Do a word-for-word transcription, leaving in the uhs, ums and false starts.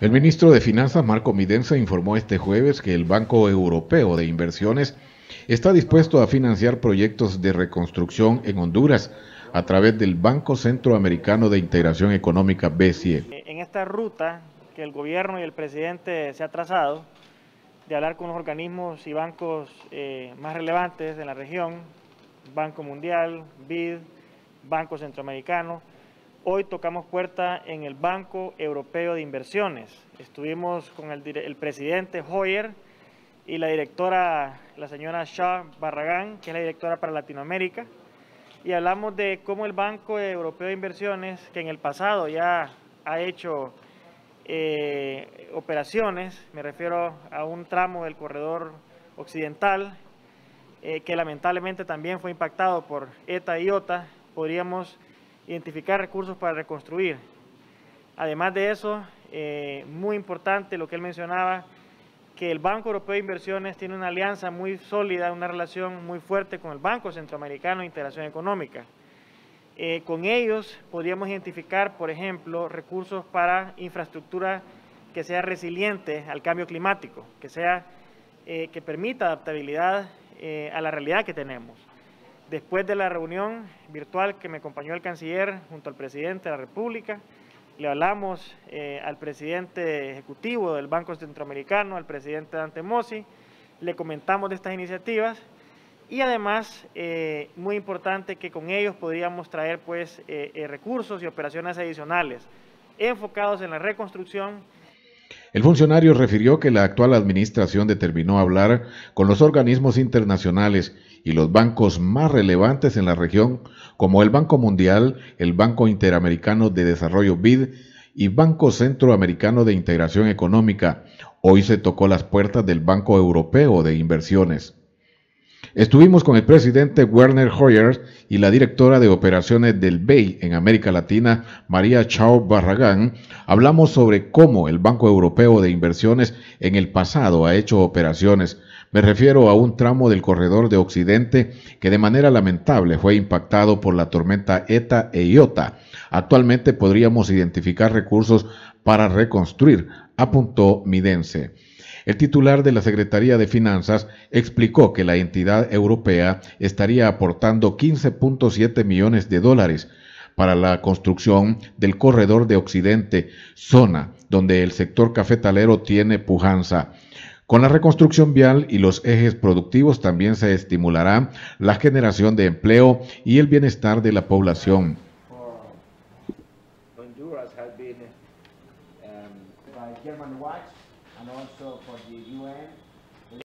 El ministro de Finanzas, Marco Midence, informó este jueves que el Banco Europeo de Inversiones está dispuesto a financiar proyectos de reconstrucción en Honduras a través del Banco Centroamericano de Integración Económica, B C E. En esta ruta que el gobierno y el presidente se ha trazado de hablar con los organismos y bancos eh, más relevantes en la región, Banco Mundial, B I D, Banco Centroamericano, hoy tocamos puerta en el Banco Europeo de Inversiones. Estuvimos con el, el presidente Hoyer y la directora, la señora Chao Barragán, que es la directora para Latinoamérica, y hablamos de cómo el Banco Europeo de Inversiones, que en el pasado ya ha hecho eh, operaciones, me refiero a un tramo del corredor occidental, eh, que lamentablemente también fue impactado por ETA y OTA, podríamos identificar recursos para reconstruir. Además de eso, eh, muy importante lo que él mencionaba, que el Banco Europeo de Inversiones tiene una alianza muy sólida, una relación muy fuerte con el Banco Centroamericano de Integración Económica. Eh, con ellos podríamos identificar, por ejemplo, recursos para infraestructura que sea resiliente al cambio climático, que, sea, eh, que permita adaptabilidad eh, a la realidad que tenemos. Después de la reunión virtual que me acompañó el canciller junto al presidente de la República, le hablamos eh, al presidente ejecutivo del Banco Centroamericano, al presidente Dante Mossi, le comentamos de estas iniciativas y además, eh, muy importante que con ellos podríamos traer pues, eh, eh, recursos y operaciones adicionales enfocados en la reconstrucción. El funcionario refirió que la actual administración determinó hablar con los organismos internacionales y los bancos más relevantes en la región, como el Banco Mundial, el Banco Interamericano de Desarrollo, B I D, y Banco Centroamericano de Integración Económica. Hoy se tocó las puertas del Banco Europeo de Inversiones. Estuvimos con el presidente Werner Hoyer y la directora de operaciones del B E I en América Latina, María Chao Barragán. Hablamos sobre cómo el Banco Europeo de Inversiones en el pasado ha hecho operaciones. Me refiero a un tramo del corredor de Occidente que de manera lamentable fue impactado por la tormenta ETA e IOTA. Actualmente podríamos identificar recursos para reconstruir, apuntó Midence. El titular de la Secretaría de Finanzas explicó que la entidad europea estaría aportando quince punto siete millones de dólares para la construcción del corredor de Occidente, zona donde el sector cafetalero tiene pujanza. Con la reconstrucción vial y los ejes productivos también se estimulará la generación de empleo y el bienestar de la población. For German watch and also for the U N.